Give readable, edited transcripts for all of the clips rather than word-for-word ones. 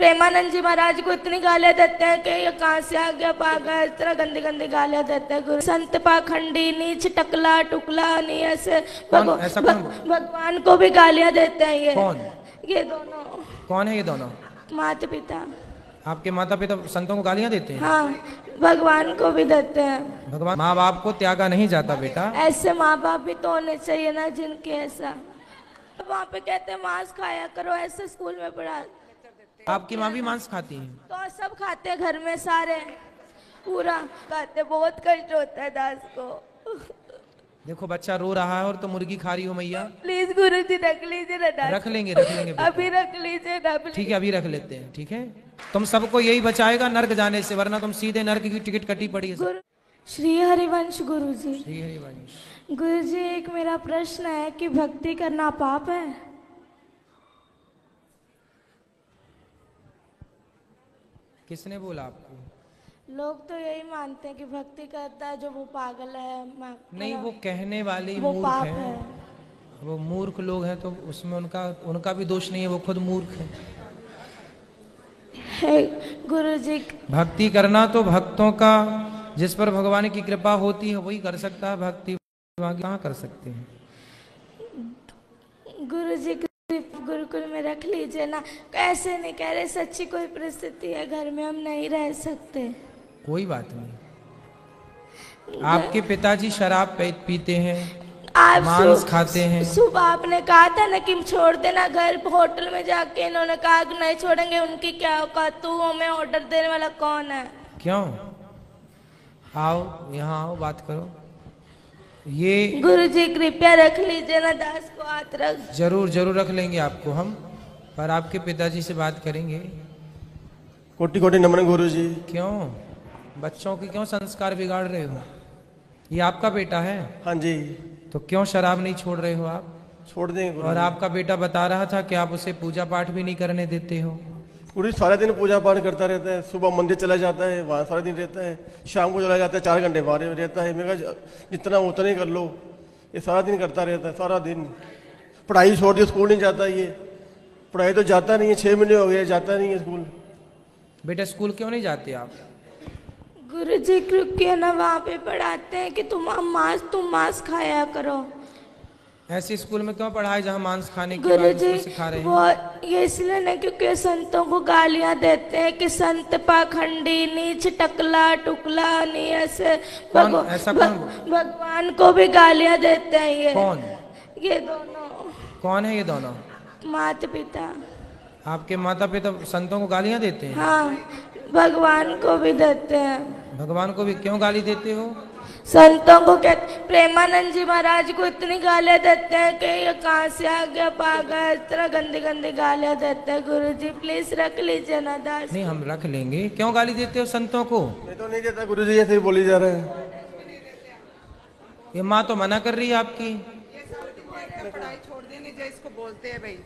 प्रेमानंद जी महाराज को इतनी गालियां देते हैं कि ये कहाँ से आ गया पागल, इस तरह गंदी गंदी गालियां देते हैं गुरु। संत पाखंडी, नीच, टकला, टुकला, नहीं ऐसे भगवान को भी गालियां देते हैं ये। कौन? ये दोनों। कौन है ये दोनों? माता पिता। आपके माता पिता संतों को गालियां देते हैं? हाँ, भगवान को भी देते हैं। भगवान माँ बाप को त्यागा नहीं जाता बेटा। ऐसे माँ बाप भी तो होने चाहिए ना जिनके ऐसा। वहाँ पे कहते हैं मांस खाया करो, ऐसे स्कूल में पढ़ा। आपकी माँ भी मांस खाती है? तो सब खाते हैं घर में, सारे पूरा खाते। बहुत कष्ट होता है दास को। देखो बच्चा रो रहा है और तो मुर्गी खा रही हो मैया। प्लीज गुरु जी रख लीजिए। रख लेंगे अभी रख लीजिए। ठीक है, अभी रख लेते हैं। ठीक है, तुम सबको यही बचाएगा नर्क जाने से, वरना तुम सीधे नर्क की टिकट कटी पड़ी है। श्री हरिवंश गुरु जी। श्री हरिवंश गुरु जी, एक मेरा प्रश्न है कि भक्ति करना पाप है? किसने बोला आपको? लोग तो यही मानते हैं कि भक्ति करता है जो वो पागल है। नहीं, वो कहने वाले वो मूर्ख है। वो मूर्ख लोग हैं तो उसमें उनका भी दोष नहीं है, वो खुद मूर्ख है। गुरु जी, भक्ति करना तो भक्तों का, जिस पर भगवान की कृपा होती है वही कर सकता है भक्ति, कहाँ कर सकते हैं। गुरु जी गुरुकुल में रख लीजिए ना। ऐसे नहीं कह रहे, सच्ची कोई परिस्थिति है घर में हम नहीं रह सकते। कोई बात नहीं। आपके पिताजी शराब पीते हैं, आप मांस खाते हैं। सुबह आपने कहा था ना कि छोड़ देना घर, होटल में जाके इन्होंने कहा कि नहीं छोड़ेंगे। उनकी क्या औकात, तू हमें ऑर्डर देने वाला कौन है? क्यों? आओ यहाँ, आओ बात करो। ये गुरुजी कृपया रख लीजिए ना दास को। हाथ रख। जरूर रख लेंगे आपको हम, पर आपके पिताजी से बात करेंगे। कोटि-कोटि नमन गुरु जी। क्यों बच्चों के क्यों संस्कार बिगाड़ रहे हो? ये आपका बेटा है? हाँ जी। तो क्यों शराब नहीं छोड़ रहे हो आप? छोड़ देंगे गुरु। और आपका बेटा बता रहा था कि आप उसे पूजा पाठ भी नहीं करने देते हो। पूरी सारा दिन पूजा पाठ करता रहता है। सुबह मंदिर चला जाता है, वहाँ सारा दिन रहता है। शाम को चला जाता है, 4 घंटे बाहर रहता है। मेरा जितना उतना ही कर लो, ये सारा दिन करता रहता है। सारा दिन पढ़ाई छोड़ दी, स्कूल नहीं जाता। ये पढ़ाई तो जाता नहीं है, 6 महीने हो गया जाता नहीं है स्कूल। बेटा स्कूल क्यों नहीं जाते आप? गुरु जी कृपया ना, वहाँ पे पढ़ाते हैं कि तुम मांस खाया करो। ऐसे स्कूल में क्यों पढ़ाए जहाँ मांस खाने के बारे में सिखा रहे हैं? वो ये इसलिए नहीं क्योंकि संतों को गालियाँ देते हैं कि संत पाखंडी, नीच, टकला, टुकला, नहीं ऐसे भगवान को भी गालियाँ देते हैं ये। कौन? ये दोनों। कौन है ये दोनों? माता पिता। आपके माता पिता संतों को गालियाँ देते हैं? हाँ, भगवान को भी देते हैं। भगवान को भी क्यों गाली देते हो? संतों को कहते। प्रेमानंद जी महाराज को इतनी गालियाँ देते हैं कि ये कहाँ से आ गया पागल, इस तरह गंदी गालियाँ देते हैं। गुरुजी प्लीज रख लीजिए ना दास। नहीं, हम रख लेंगे। क्यों गाली देते हो संतों को? मैं तो नहीं देता गुरुजी, ऐसे ही बोली जा रहे हैं। ये माँ तो मना कर रही है आपकी। पढ़ाई छोड़ देने जब इसको बोलते है भाई,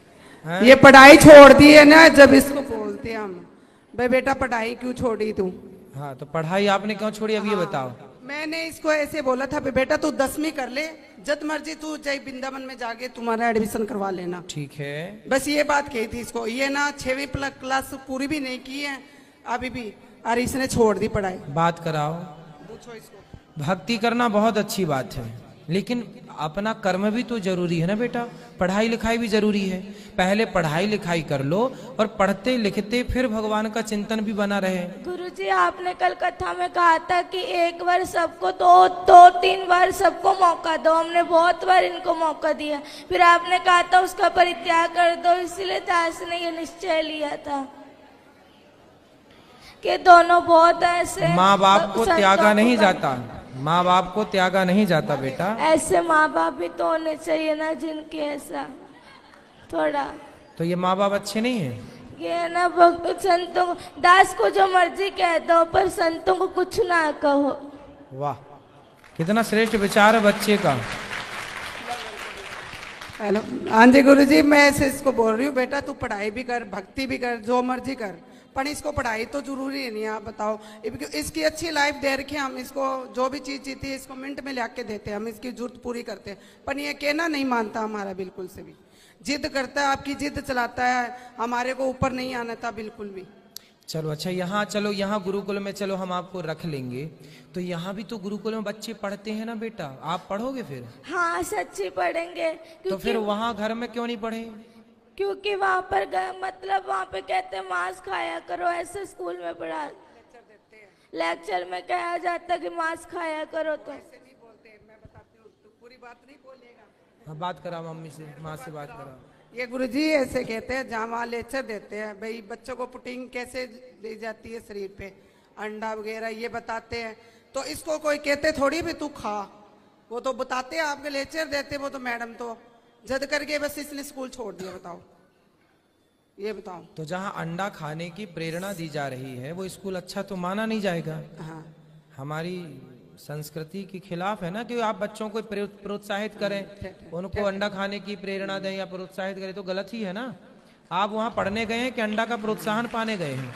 ये पढ़ाई छोड़ दी है ना जब इसको बोलते है हम, भाई बेटा पढ़ाई क्यों छोड़ी तू? हाँ, तो पढ़ाई आपने क्यों छोड़ी? अब ये बताओ। मैंने इसको ऐसे बोला था बेटा तू 10वीं कर ले, जब मर्जी तू जय वृंदावन में जाके तुम्हारा एडमिशन करवा लेना। ठीक है, बस ये बात कही थी इसको। ये ना 6वीं क्लास पूरी भी नहीं की है अभी भी, और इसने छोड़ दी पढ़ाई। बात कराओ, पूछो इसको। भक्ति करना बहुत अच्छी बात है, लेकिन अपना कर्म भी तो जरूरी है ना बेटा। पढ़ाई लिखाई भी जरूरी है। पहले पढ़ाई लिखाई कर लो और पढ़ते लिखते फिर भगवान का चिंतन भी बना रहे। गुरुजी आपने कल कथा में कहा था कि एक बार सबको 2-3 बार सबको मौका दो। हमने बहुत बार इनको मौका दिया, फिर आपने कहा था उसका परित्याग कर दो। इसलिए दास ने ये निश्चय लिया था कि दोनों बहुत ऐसे। माँ बाप को त्यागा नहीं जाता। माँ बाप को त्यागा नहीं जाता बेटा। ऐसे माँ बाप भी तो होने चाहिए ना जिनके ऐसा थोड़ा। तो ये माँ बाप अच्छे नहीं है ये ना। भक्त संतों दास को जो मर्जी कह दो पर संतों को कुछ ना कहो। वाह, कितना श्रेष्ठ विचार है बच्चे का। हेलो, हाँ जी गुरु जी, मैं ऐसे इसको बोल रही हूँ बेटा तू पढ़ाई भी कर, भक्ति भी कर, जो मर्जी कर, पर इसको पढ़ाई तो जरूरी है। नहीं आप बताओ, इसकी अच्छी लाइफ दे रखे हम इसको। जो भी चीज जीती है इसको मिनट में ला के देते हैं हम, इसकी जरूरत पूरी करते हैं। पर ये कहना नहीं मानता हमारा बिल्कुल से भी। जिद करता है, आपकी जिद चलाता है, हमारे को ऊपर नहीं आना था बिल्कुल भी। चलो अच्छा, यहाँ चलो, यहाँ गुरुकुल में चलो, हम आपको रख लेंगे। तो यहाँ भी तो गुरुकुल में बच्चे पढ़ते हैं ना बेटा, आप पढ़ोगे फिर? हाँ सच्ची पढ़ेंगे। तो फिर वहाँ घर में क्यों नहीं पढ़े? क्योंकि वहाँ पर मतलब वहाँ पे कहते हैं मांस खाया करो, ऐसे स्कूल में पढ़ा लेक्चर में कहा जाता कि मांस खाया करो। तो पूरी बात नहीं बोलेगा। हाँ बात करा मम्मी से, माँ से बात करा। ये गुरुजी ऐसे कहते हैं, जहाँ वहाँ लेक्चर देते हैं भाई, बच्चों को पुटिंग कैसे दी जाती है शरीर पे, अंडा वगैरह ये बताते हैं। तो इसको कोई कहते थोड़ी भी तू खा, वो तो बताते हैं, आपके लेक्चर देते वो तो मैडम तो जद करके बस इसलिए स्कूल छोड़ दिया। बताओ, ये बताओ। तो जहाँ अंडा खाने की प्रेरणा दी जा रही है वो स्कूल अच्छा तो माना नहीं जाएगा। हाँ हमारी संस्कृति के खिलाफ है ना कि आप बच्चों को प्रोत्साहित करें, उनको अंडा खाने की प्रेरणा दें या प्रोत्साहित करें, तो गलत ही है ना। आप वहाँ पढ़ने गए हैं कि अंडा का प्रोत्साहन पाने गए हैं?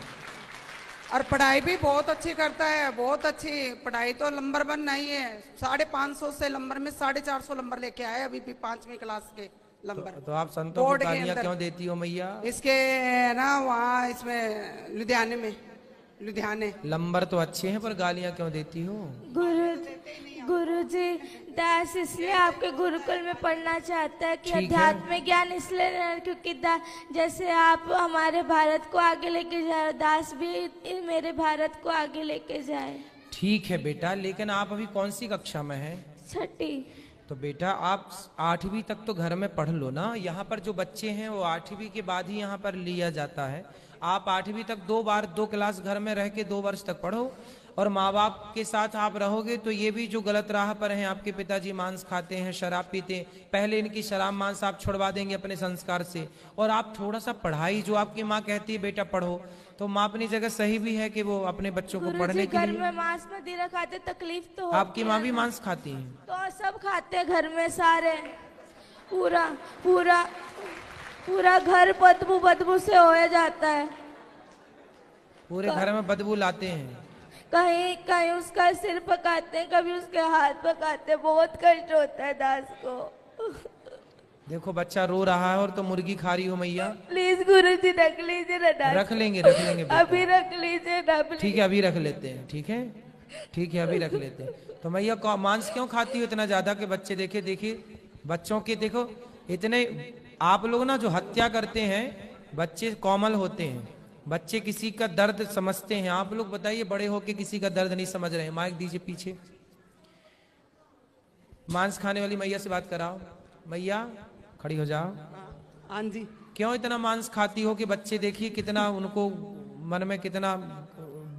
और पढ़ाई भी बहुत अच्छी करता है, बहुत अच्छी पढ़ाई, तो नंबर वन नहीं है, 550 से नंबर में 450 नंबर लेके आए अभी भी 5वीं क्लास के नंबर। तो आप संतों को गालियां क्यों देती हो मैया? इसके ना वहाँ इसमें लुधियाने में, लुधियाने नंबर तो अच्छे हैं पर गालियां क्यों देती हो? गुरुजी दास इसलिए आपके गुरुकुल में पढ़ना चाहता है कि अध्यात्म ज्ञान इसलिए, क्योंकि जैसे आप हमारे भारत को आगे लेके जाए, दास भी मेरे भारत को आगे लेके जाए। ठीक है बेटा, लेकिन आप अभी कौन सी कक्षा में हैं? 6ठी। तो बेटा आप 8वीं तक तो घर में पढ़ लो ना। यहाँ पर जो बच्चे हैं वो 8वीं के बाद ही यहाँ पर लिया जाता है। आप 8वीं तक 2 क्लास घर में रह के 2 वर्ष तक पढ़ो, और माँ बाप के साथ आप रहोगे तो ये भी जो गलत राह पर हैं, आपके पिताजी मांस खाते हैं, शराब पीते हैं, पहले इनकी शराब मांस आप छुड़वा देंगे अपने संस्कार से। और आप थोड़ा सा पढ़ाई, जो आपकी माँ कहती है बेटा पढ़ो, तो माँ अपनी जगह सही भी है कि वो अपने बच्चों को पढ़ने के लिए। घर में मांस मदिरा खाते तकलीफ तो आपकी माँ भी मांस खाती है? तो सब खाते हैं घर में सारे, पूरा पूरा पूरा घर बदबू बदबू से हो जाता है, पूरे घर में बदबू लाते हैं। कहीं कहीं उसका सिर पकाते हैं, कभी उसके हाथ पकाते हैं, बहुत कष्ट होता है दास को। देखो बच्चा रो रहा है और तो मुर्गी खा रही हो मैया। प्लीज गुरुजी रख लीजिए ना दास। रख लेंगे अभी, रख लीजिए ना। ठीक है अभी रख लेते हैं, ठीक है ठीक है अभी रख लेते हैं। तो मैया मांस क्यों खाती हो इतना ज्यादा के बच्चे देखे? देखिए बच्चों के, देखो इतने आप लोग ना जो हत्या करते हैं, बच्चे कोमल होते हैं, बच्चे किसी का दर्द समझते हैं। आप लोग बताइए बड़े होके किसी का दर्द नहीं समझ रहे हैं। माइक दीजिए पीछे। मांस खाने वाली मैया से बात कराओ। मैया खड़ी हो जाओ। हाँ जी, क्यों इतना मांस खाती हो कि बच्चे देखिए कितना उनको मन में कितना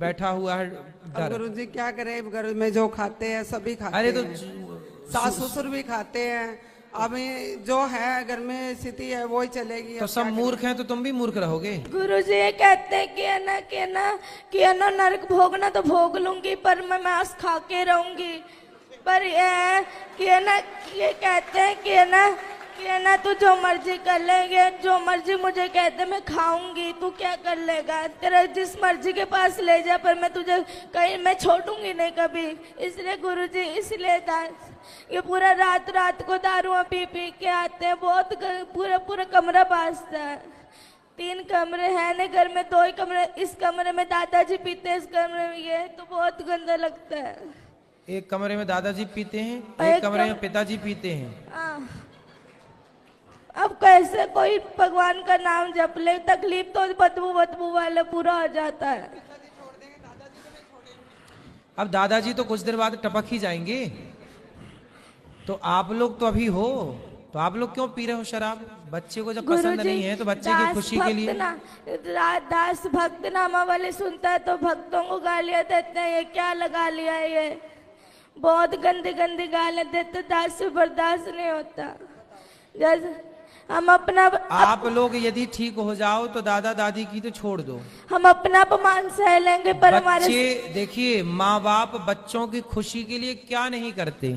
बैठा हुआ है दर्द। गुरुजी क्या करे, घर में जो खाते हैं सभी खाते हैं। अरे तो सास ससुर भी खाते हैं, अभी जो है घर में स्थिति है वो ही चलेगी। तो सब मूर्ख हैं तो तुम भी मूर्ख रहोगे। गुरुजी ये कहते हैं कि है ना नरक भोगना तो भोग लूंगी पर मैं मांस खा के रहूंगी। पर ये कि है ना, ये कहते हैं कि है ना तू जो मर्जी कर लेंगे, जो मर्जी मुझे कहते मैं खाऊंगी, तू क्या कर लेगा, तेरा जिस मर्जी के पास ले जा, पर मैं तुझे कहीं मैं छोड़ूंगी नहीं कभी। इसलिए गुरुजी, इसलिए दास ये पूरा रात को दारुआ पी के आते हैं, बहुत पूरा कमरा बाजता है। 3 कमरे हैं ना घर में, 2 ही कमरे, इस कमरे में दादाजी पीते हैं, इस कमरे में ये, तो बहुत गंदा लगता है। 1 कमरे में दादाजी पीते हैं, 1 कमरे में पिताजी पीते हैं। अब कैसे कोई भगवान का नाम जप ले, तकलीफ तो बदबू बदबू वाला पूरा हो जाता है। अब दादाजी तो कुछ देर बाद टपक ही जाएंगे। तो आप लोग तो अभी हो, तो आप लोग क्यों पी रहे हो शराब? बच्चे को जब पसंद नहीं है तो बच्चे की खुशी के लिए। दास भक्त नामा वाले सुनता है तो भक्तों को गालियां देते हैं, ये क्या लगा लिया है, ये बहुत गंदी गंदी गालियां देते, दास से बर्दाश्त नहीं होता। जैसे हम अपना आप लोग यदि ठीक हो जाओ तो दादा दादी की तो छोड़ दो, हम अपना अपमान सह लेंगे पर हमारे। देखिए माँ बाप बच्चों की खुशी के लिए क्या नहीं करते,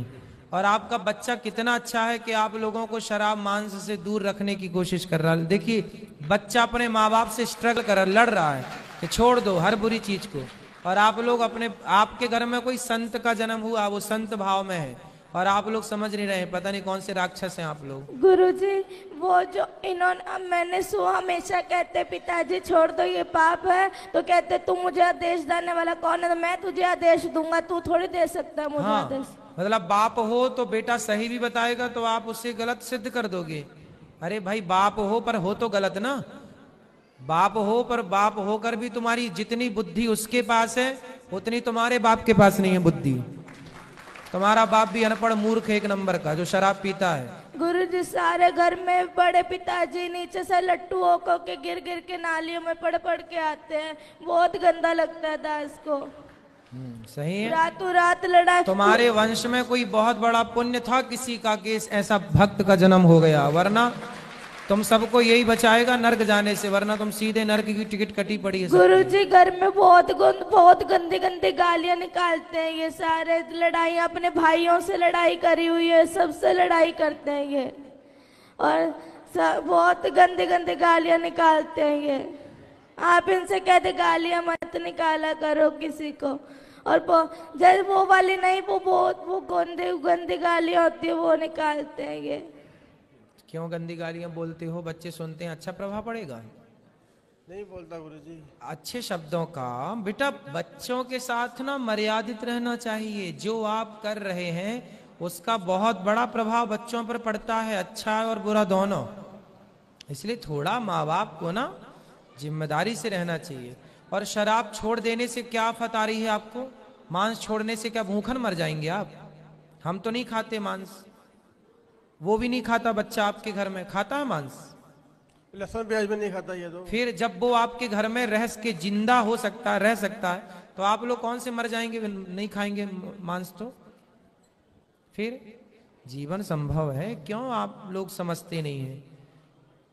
और आपका बच्चा कितना अच्छा है कि आप लोगों को शराब मांस से दूर रखने की कोशिश कर रहा है। देखिए बच्चा अपने माँ बाप से स्ट्रगल कर रहा है, लड़ रहा है कि छोड़ दो हर बुरी चीज को। और आप लोग अपने, आपके घर में कोई संत का जन्म हुआ, वो संत भाव में है, और आप लोग समझ नहीं रहे, पता नहीं कौन से राक्षस हैं आप लोग। गुरुजी वो जो इन्होंने मैंने सो हमेशा कहते पिताजी छोड़ दो ये पाप है, तो कहते तू मुझे आदेश देने वाला कौन है, मैं तुझे आदेश दूंगा, तू थोड़ी दे सकता है मुझे हाँ, आदेश। मतलब बाप हो तो बेटा सही भी बताएगा तो आप उससे गलत सिद्ध कर दोगे। अरे भाई बाप हो पर हो तो गलत ना, बाप हो पर बाप होकर भी तुम्हारी जितनी बुद्धि उसके पास है उतनी तुम्हारे बाप के पास नहीं है बुद्धि। तुम्हारा बाप भी अनपढ़ मूर्ख एक नंबर का जो शराब पीता है। गुरुजी सारे घर में बड़े पिताजी नीचे से लट्टू होकर के गिर गिर के नालियों में पड़ पड़ के आते हैं, बहुत गंदा लगता है दास को। सही है, रातों रात लड़ाई। तुम्हारे वंश में कोई बहुत बड़ा पुण्य था किसी का कि ऐसा भक्त का जन्म हो गया, वरना तुम सबको यही बचाएगा नर्क जाने से, वरना तुम सीधे नर्क की टिकट कटी पड़ी है। गुरुजी घर में बहुत गंदी गंदी गालियां निकालते हैं ये सारे, लड़ाई अपने भाइयों से लड़ाई करी हुई है, सबसे लड़ाई करते हैं ये और बहुत गंदी गंदी गालियां निकालते हैं ये। आप इनसे कहते गालियां मत निकाला करो किसी को, और जैसे वो वाली नहीं वो बहुत वो गंदी गंदी गालियां होती है वो निकालते हैं ये। क्यों गंदी गालियां बोलते हो, बच्चे सुनते हैं, अच्छा प्रभाव पड़ेगा? नहीं बोलता गुरुजी। अच्छे शब्दों का बेटा बच्चों के साथ ना मर्यादित रहना चाहिए। जो आप कर रहे हैं उसका बहुत बड़ा प्रभाव बच्चों पर पड़ता है, अच्छा और बुरा दोनों। इसलिए थोड़ा माँ बाप को ना जिम्मेदारी से रहना चाहिए। और शराब छोड़ देने से क्या आफत आ रही है आपको? मांस छोड़ने से क्या भूखन मर जाएंगे आप? हम तो नहीं खाते मांस, वो भी नहीं खाता। बच्चा आपके घर में खाता है मांस? लहसुन प्याज भी नहीं खाता ये तो। फिर जब वो आपके घर में रह के जिंदा हो सकता है, रह सकता है, तो आप लोग कौन से मर जाएंगे नहीं खाएंगे मांस तो? फिर जीवन संभव है, क्यों आप लोग समझते नहीं है?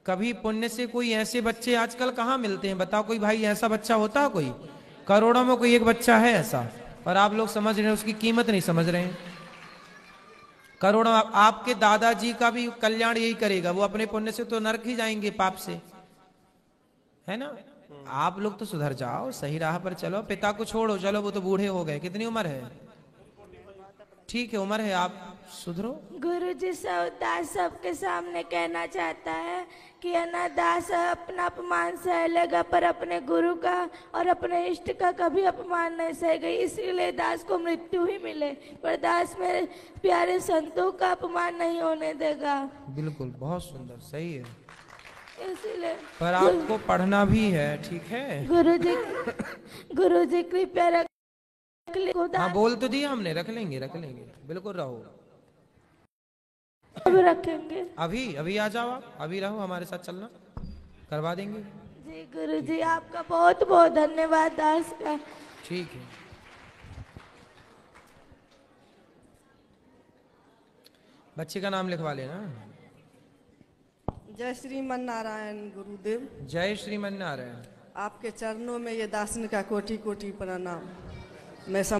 कभी पुण्य से कोई ऐसे बच्चे आजकल कहाँ मिलते हैं बताओ? कोई भाई ऐसा बच्चा होता है? कोई करोड़ों में कोई एक बच्चा है ऐसा, और आप लोग समझ रहे हैं उसकी कीमत नहीं समझ रहे हैं। करोड़ों आपके दादाजी का भी कल्याण यही करेगा, वो अपने पुण्य से तो नरक ही जाएंगे पाप से, है ना? आप लोग तो सुधर जाओ, सही राह पर चलो। पिता को छोड़ो, चलो वो तो बूढ़े हो गए, कितनी उम्र है? ठीक है उम्र है, आप सुधरो। गुरुजी सब दास सबके सामने कहना चाहता है कि ना दास अपना अपमान सह लेगा पर अपने गुरु का और अपने इष्ट का कभी अपमान नहीं सहेगा, इसीलिए दास को मृत्यु ही मिले पर दास मेरे प्यारे संतों का अपमान नहीं होने देगा। बिल्कुल, बहुत सुंदर, सही है। इसीलिए पर आपको पढ़ना भी है, ठीक है? गुरुजी कृपया हाँ बोल तो दिया हमने, रख लेंगे बिल्कुल, रहो अब रखेंगे। अभी अभी आ जाओ आप, अभी रहो हमारे साथ, चलना करवा देंगे जी। गुरुजी आपका बहुत बहुत धन्यवाद दास का। ठीक है, बच्चे का नाम लिखवा लेना। जय श्री मन नारायण गुरुदेव। जय श्री मन नारायण। आपके चरणों में ये दासन का कोटि कोटि प्रणाम। मैं